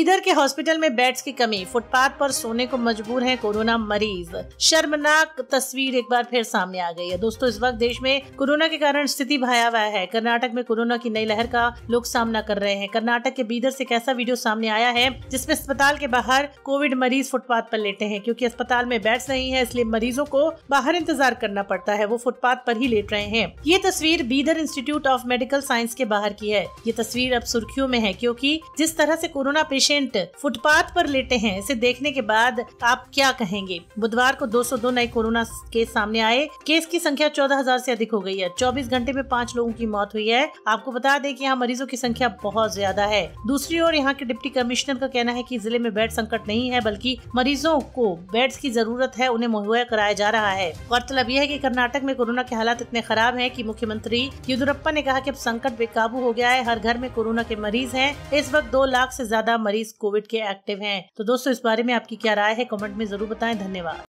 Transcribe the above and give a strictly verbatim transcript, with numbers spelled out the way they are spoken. बीदर के हॉस्पिटल में बेड्स की कमी, फुटपाथ पर सोने को मजबूर हैं कोरोना मरीज। शर्मनाक तस्वीर एक बार फिर सामने आ गई है। दोस्तों, इस वक्त देश में कोरोना के कारण स्थिति भयावह है। कर्नाटक में कोरोना की नई लहर का लोग सामना कर रहे हैं। कर्नाटक के बीदर से एक ऐसा वीडियो सामने आया है जिसमें अस्पताल के बाहर कोविड मरीज फुटपाथ पर लेटे हैं। क्योंकि अस्पताल में बेड्स नहीं है, इसलिए मरीजों को बाहर इंतजार करना पड़ता है। वो फुटपाथ पर ही लेट रहे हैं। ये तस्वीर Bidar institute of medical science के बाहर की है। ये तस्वीर अब सुर्खियों में है क्योंकि जिस तरह से कोरोना पेशेंट फुटपाथ पर लेटे हैं, इसे देखने के बाद आप क्या कहेंगे। बुधवार को दो सौ दो नए कोरोना केस सामने आए। केस की संख्या चौदह हज़ार से अधिक हो गई है। चौबीस घंटे में पाँच लोगों की मौत हुई है। आपको बता दें कि यहाँ मरीजों की संख्या बहुत ज्यादा है। दूसरी ओर यहाँ के डिप्टी कमिश्नर का कहना है कि जिले में बेड संकट नहीं है, बल्कि मरीजों को बेड्स की जरूरत है, उन्हें मुहैया कराया जा रहा है। गौरतलब यह है कि कर्नाटक में कोरोना के हालात इतने खराब हैं कि मुख्यमंत्री यदुराप्पा ने कहा कि अब संकट बेकाबू हो गया है। हर घर में कोरोना के मरीज हैं। इस वक्त दो लाख से ज्यादा मरीज कोविड के एक्टिव हैं। तो दोस्तों, इस बारे में आपकी क्या राय है, कमेंट में जरूर बताएं। धन्यवाद।